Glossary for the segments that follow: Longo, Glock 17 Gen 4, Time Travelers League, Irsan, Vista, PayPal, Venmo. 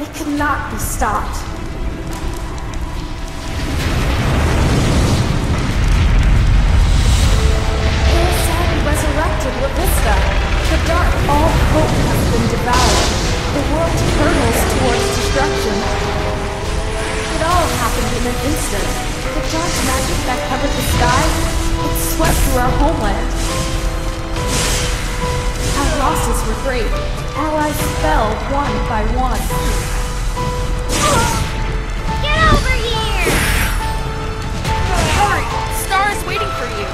It cannot be stopped. Irsan resurrected with Vista. The dark, all hope has been devoured. The world turns towards destruction. It all happened in an instant. The dark magic that covered the sky, it swept through our homeland. Our losses were great. Allies fell one by one. Get over here! Hurry! Star is waiting for you.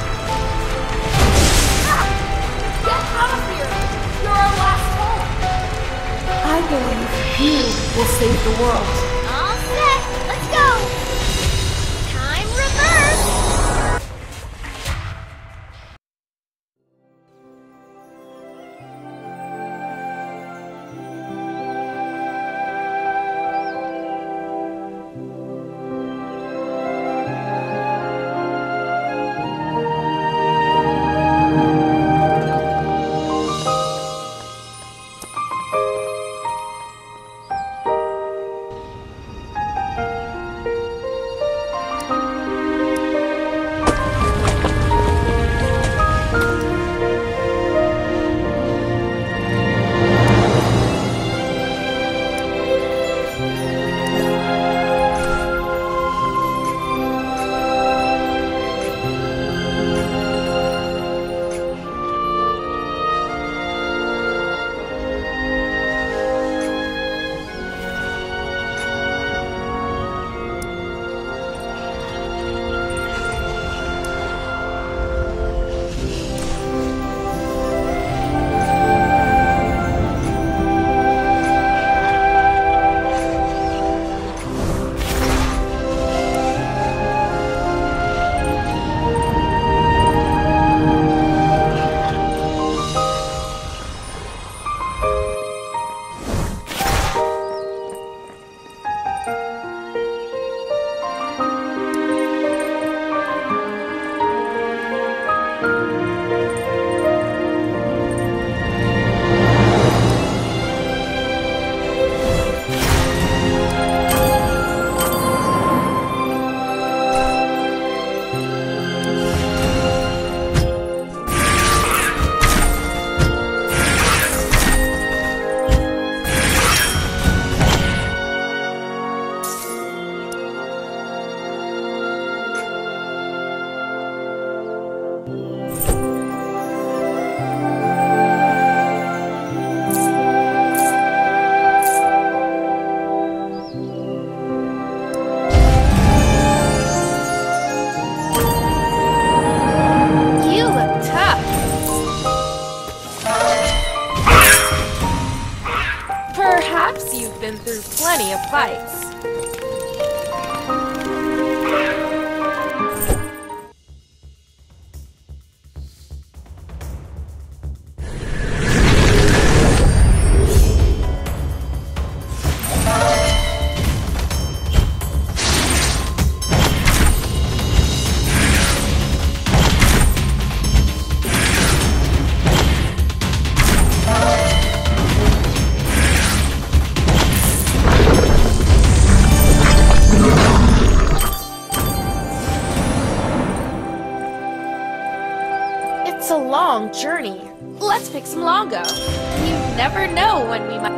Get out of here! You're our last hope. I believe you will save the world. All set! Let's go! Time reverse! Journey. Let's pick some Longo. You never know when we might.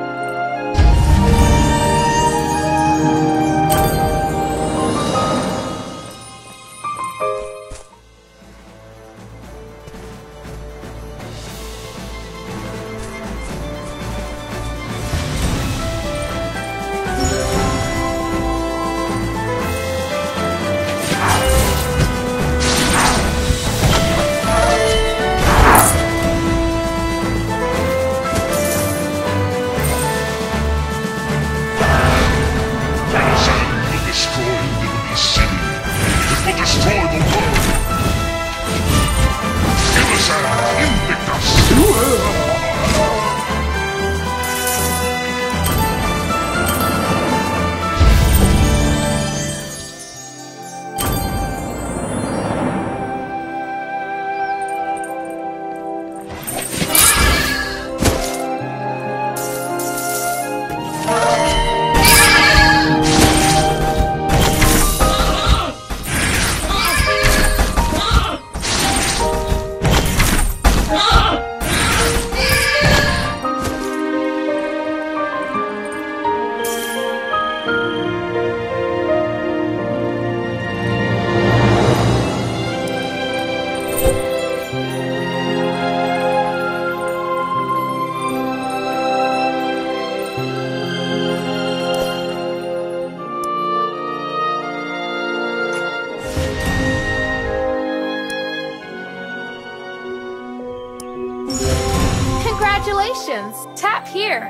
Congratulations! Tap here!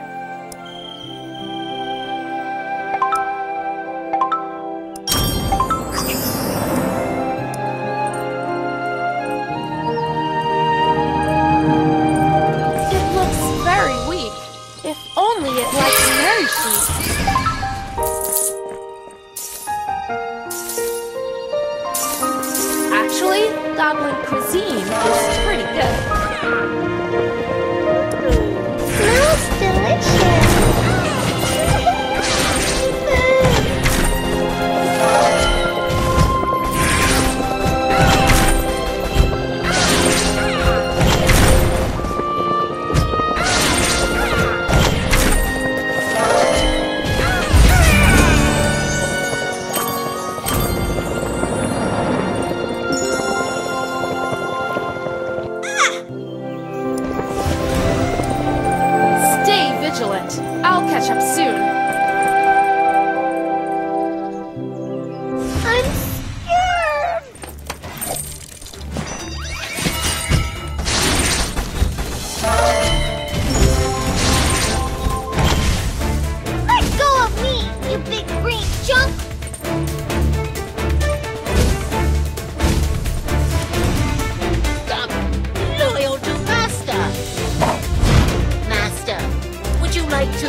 Actually, goblin cuisine is pretty good. Smells delicious. I'll catch up soon. I'm scared! Let go of me, you big green chunk! Loyal to Master! Master, would you like to...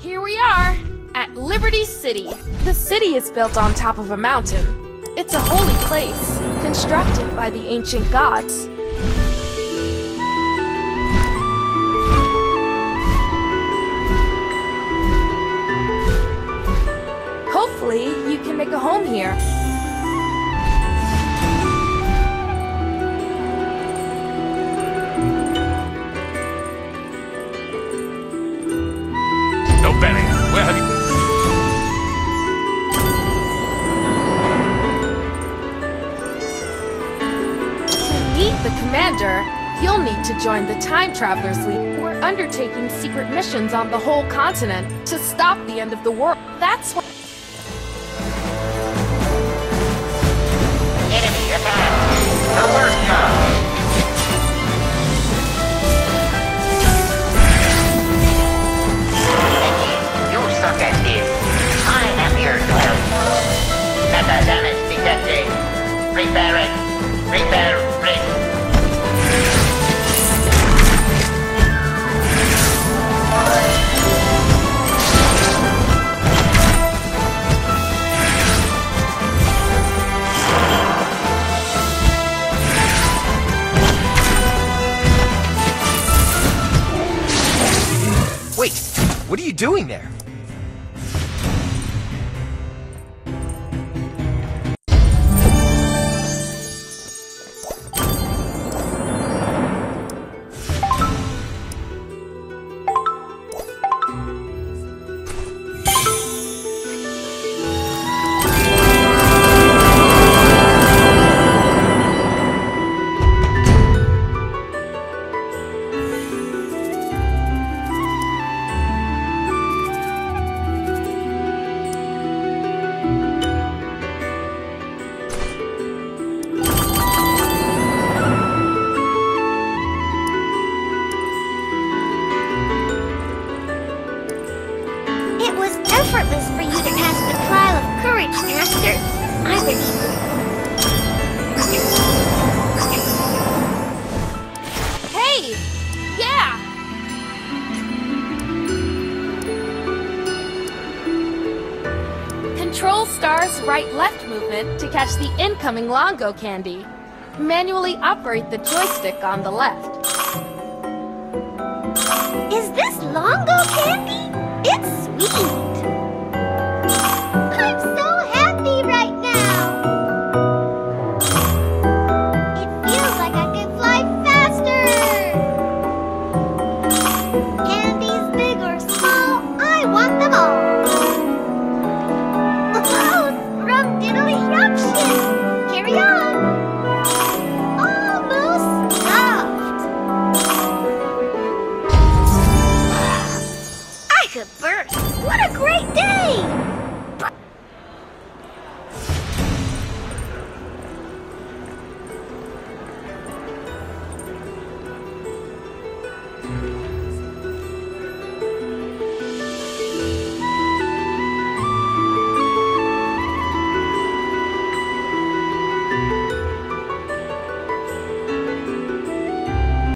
Here we are, at Liberty City. The city is built on top of a mountain. It's a holy place, constructed by the ancient gods. Hopefully, you can make a home here. Benny, where have you... commander, you'll need to join the Time Travelers League. We're undertaking secret missions on the whole continent to stop the end of the world. That's why... Enemy attack! Alert now! You suck at this. I am here to help. Mega damage detected. Repair it. Repair it. Wait, what are you doing there? Right-left movement to catch the incoming Longo candy. Manually operate the joystick on the left. Is this Longo candy? It's sweet! I'm so happy right now! It feels like I could fly faster! Candies big or small, I want them all!